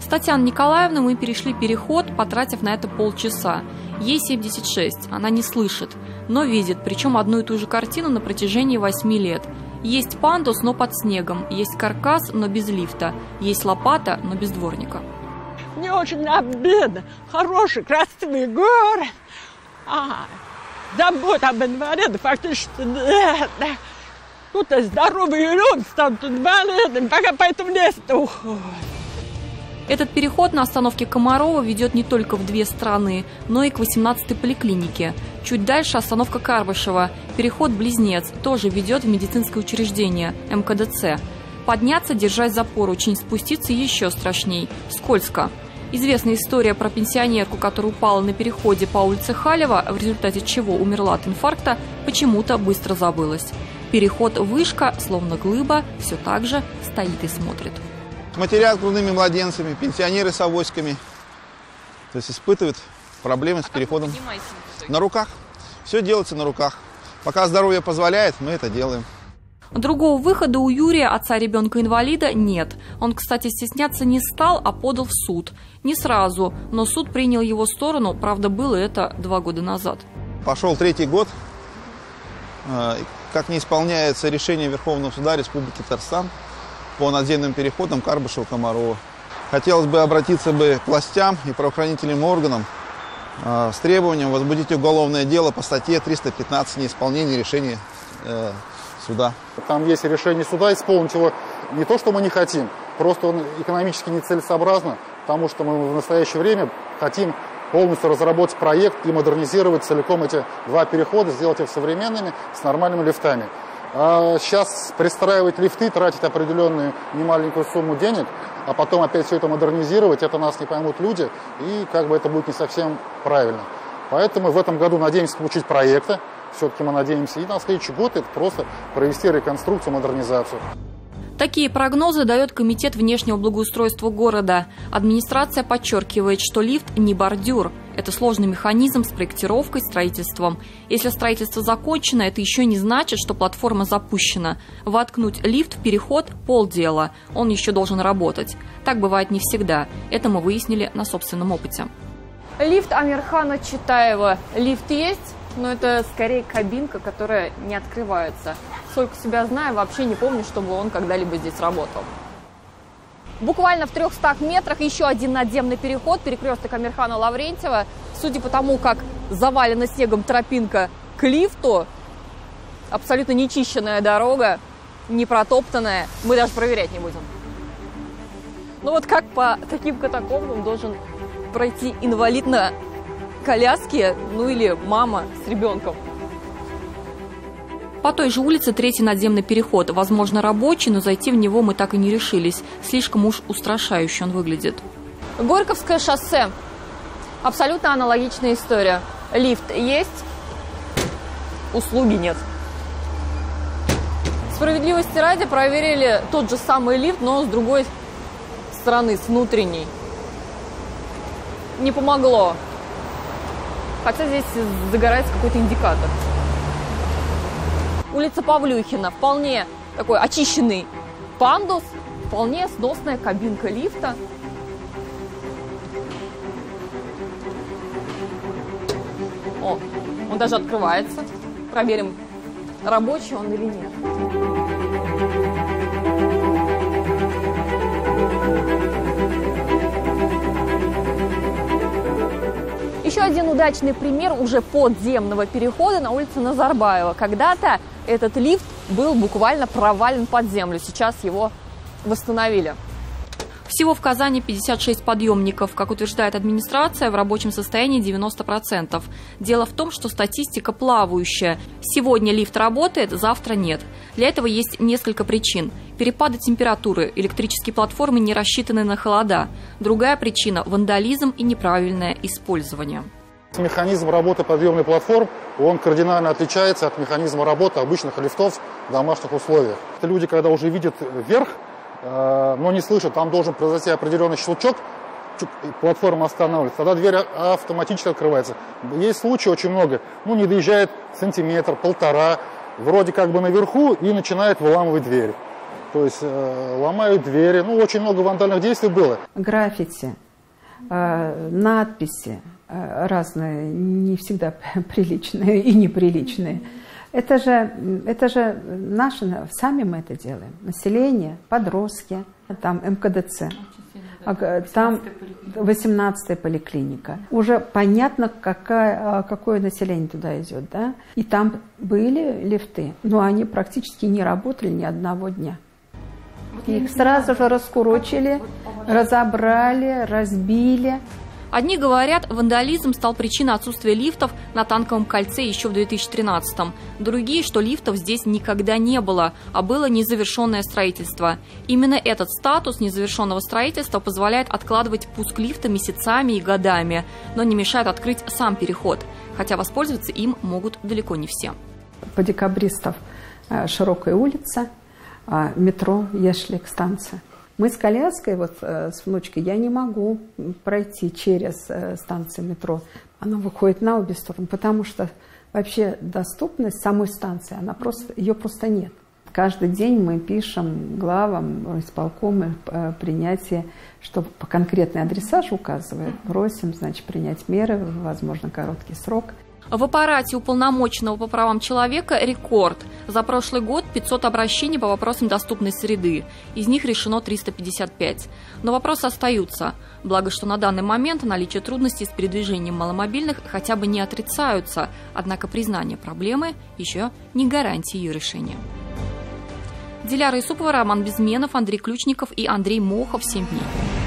С Татьяной Николаевной мы перешли переход, потратив на это полчаса. Ей 76, она не слышит, но видит, причем одну и ту же картину на протяжении 8 лет. Есть пандус, но под снегом, есть каркас, но без лифта, есть лопата, но без дворника. Мне очень обидно, хороший красивый город, забот об инвалидах фактически нет. Тут здоровые люди станут инвалидами, пока по этому лесу-то уходят. Этот переход на остановке Комарова ведет не только в две страны, но и к 18-й поликлинике. Чуть дальше остановка Карбышева. Переход «Близнец» тоже ведет в медицинское учреждение МКДЦ. Подняться, держась за поручень, спуститься еще страшней. Скользко. Известна история про пенсионерку, которая упала на переходе по улице Халева, в результате чего умерла от инфаркта, почему-то быстро забылась. Переход «Вышка», словно глыба, все так же стоит и смотрит. Матеря с грудными младенцами, пенсионеры с авоськами. То есть испытывают проблемы с переходом. На руках. Все делается на руках. Пока здоровье позволяет, мы это делаем. Другого выхода у Юрия, отца ребенка-инвалида, нет. Он, кстати, стесняться не стал, а подал в суд. Не сразу, но суд принял его сторону. Правда, было это 2 года назад. Пошел 3-й год. Как не исполняется решение Верховного суда Республики Татарстан по надземным переходам Карбышева-Комарова. Хотелось бы обратиться к властям и правоохранительным органам с требованием возбудить уголовное дело по статье 315 «Неисполнение решения суда». Там есть решение суда, исполнить его не то, что мы не хотим, просто он экономически нецелесообразно, потому что мы в настоящее время хотим полностью разработать проект и модернизировать целиком эти 2 перехода, сделать их современными, с нормальными лифтами. А сейчас пристраивать лифты, тратить определенную немаленькую сумму денег, а потом опять все это модернизировать, это нас не поймут люди, и как бы это будет не совсем правильно. Поэтому в этом году надеемся получить проекты, все-таки мы надеемся, и на следующий год это просто провести реконструкцию, модернизацию. Такие прогнозы дает Комитет внешнего благоустройства города. Администрация подчеркивает, что лифт не бордюр. Это сложный механизм с проектировкой, строительством. Если строительство закончено, это еще не значит, что платформа запущена. Воткнуть лифт в переход – полдела. Он еще должен работать. Так бывает не всегда. Это мы выяснили на собственном опыте. Лифт Амирхана Читаева. Лифт есть, но это скорее кабинка, которая не открывается. Сколько себя знаю, вообще не помню, чтобы он когда-либо здесь работал. Буквально в 300 метрах еще один надземный переход, перекресток Амирхана-Лаврентьева. Судя по тому, как завалена снегом тропинка к лифту, абсолютно нечищенная дорога, непротоптанная, мы даже проверять не будем. Ну вот как по таким катакомбам должен пройти инвалид на коляске, ну или мама с ребенком? По той же улице 3-й надземный переход. Возможно, рабочий, но зайти в него мы так и не решились. Слишком уж устрашающе он выглядит. Горьковское шоссе. Абсолютно аналогичная история. Лифт есть, услуги нет. Справедливости ради проверили тот же самый лифт, но с другой стороны, с внутренней. Не помогло. Хотя здесь загорается какой-то индикатор. Улица Павлюхина. Вполне такой очищенный пандус, вполне сносная кабинка лифта. О, он даже открывается. Проверим, рабочий он или нет. Еще один удачный пример уже подземного перехода на улице Назарбаева. Когда-то этот лифт был буквально провален под землю. Сейчас его восстановили. Всего в Казани 56 подъемников. Как утверждает администрация, в рабочем состоянии 90%. Дело в том, что статистика плавающая. Сегодня лифт работает, завтра нет. Для этого есть несколько причин. Перепады температуры, электрические платформы не рассчитаны на холода. Другая причина – вандализм и неправильное использование. Механизм работы подъемных платформ, он кардинально отличается от механизма работы обычных лифтов в домашних условиях. Люди, когда уже видят вверх, но не слышат, там должен произойти определенный щелчок, платформа останавливается, тогда дверь автоматически открывается. Есть случаи очень много, ну не доезжает 1-1,5 сантиметра, вроде как бы наверху и начинает выламывать дверь. То есть ломают двери. Ну, очень много вандальных действий было. Граффити, надписи разные, не всегда приличные и неприличные. Это же наши, сами мы это делаем. Население, подростки, там МКДЦ, там 18-я поликлиника. Уже понятно, какое население туда идет, да? И там были лифты, но они практически не работали ни одного дня. Их сразу же раскурочили, разобрали, разбили. Одни говорят, вандализм стал причиной отсутствия лифтов на Танковом кольце еще в 2013-м. Другие, что лифтов здесь никогда не было, а было незавершенное строительство. Именно этот статус незавершенного строительства позволяет откладывать пуск лифта месяцами и годами, но не мешает открыть сам переход, хотя воспользоваться им могут далеко не все. По Декабристов широкая улица, метро, Яшлик, станция. Мы с коляской, вот с внучкой, я не могу пройти через станцию метро. Она выходит на обе стороны, потому что вообще доступность самой станции, она просто, ее просто нет. Каждый день мы пишем главам, исполкомы принятие, что по конкретный адресаж указывает. Просим, значит, принять меры, возможно, короткий срок. В аппарате уполномоченного по правам человека рекорд. За прошлый год 500 обращений по вопросам доступной среды. Из них решено 355. Но вопросы остаются. Благо, что на данный момент наличие трудностей с передвижением маломобильных хотя бы не отрицаются. Однако признание проблемы еще не гарантия ее решения. Диляра Исупова, Роман Безменов, Андрей Ключников и Андрей Мохов. 7 дней.